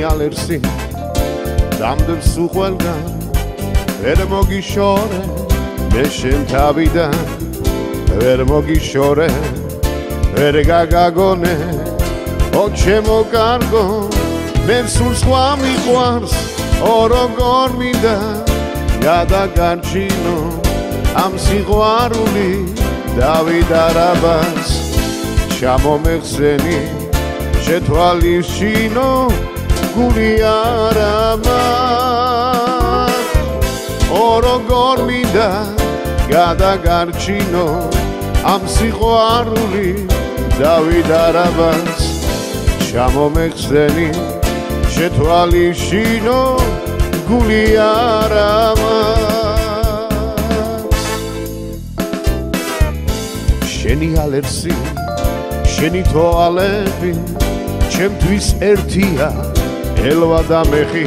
all'ersin dam del su qualgan per mogishore meshen tavida per mogishore per gagagone o chemo cargo men sul swami quars oro gormida yada garcino am sigwaruli david arabas chamo mexeni שתואלי שינו גולי הרמה אורו גורמידה גדה גרצ'ינו אמסיכו ארולי דוד הרבץ שמו מחזני שתואלי שינו גולי הרמה שני הלרסי שני תואלבי Chemtvis ertia elvada mehi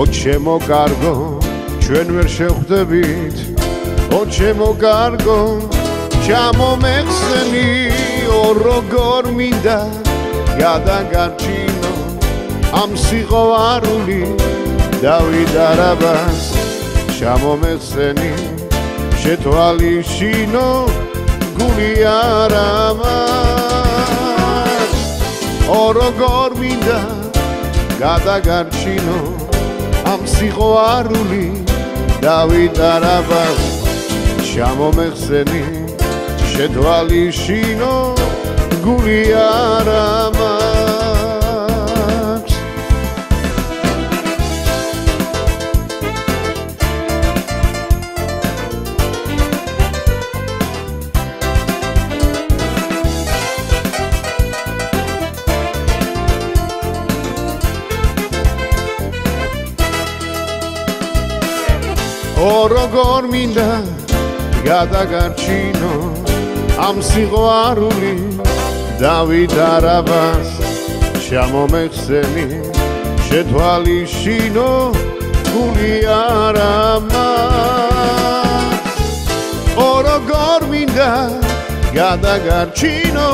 od chemo cargo chven ver shekhdebit od chemo cargo chamo mexeni oro gormida yada garchino am sigovaruli david arabas chamo mexeni shetali shino guliarama Oro gormida, gada garcino, am sigoaruli, David Arabas, shamo mexeni, shetwali shino, guli arama. Oro gormida, gada garcino, am sigoaruli, David Arabas, shamo mexeni, shetwali shino, guli arama. Oro gormida, gada garcino,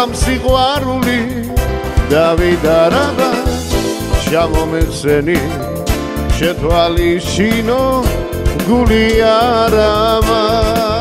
am sigoaruli, David Arabas, shamo mexeni. Shetwali shino, guli arama.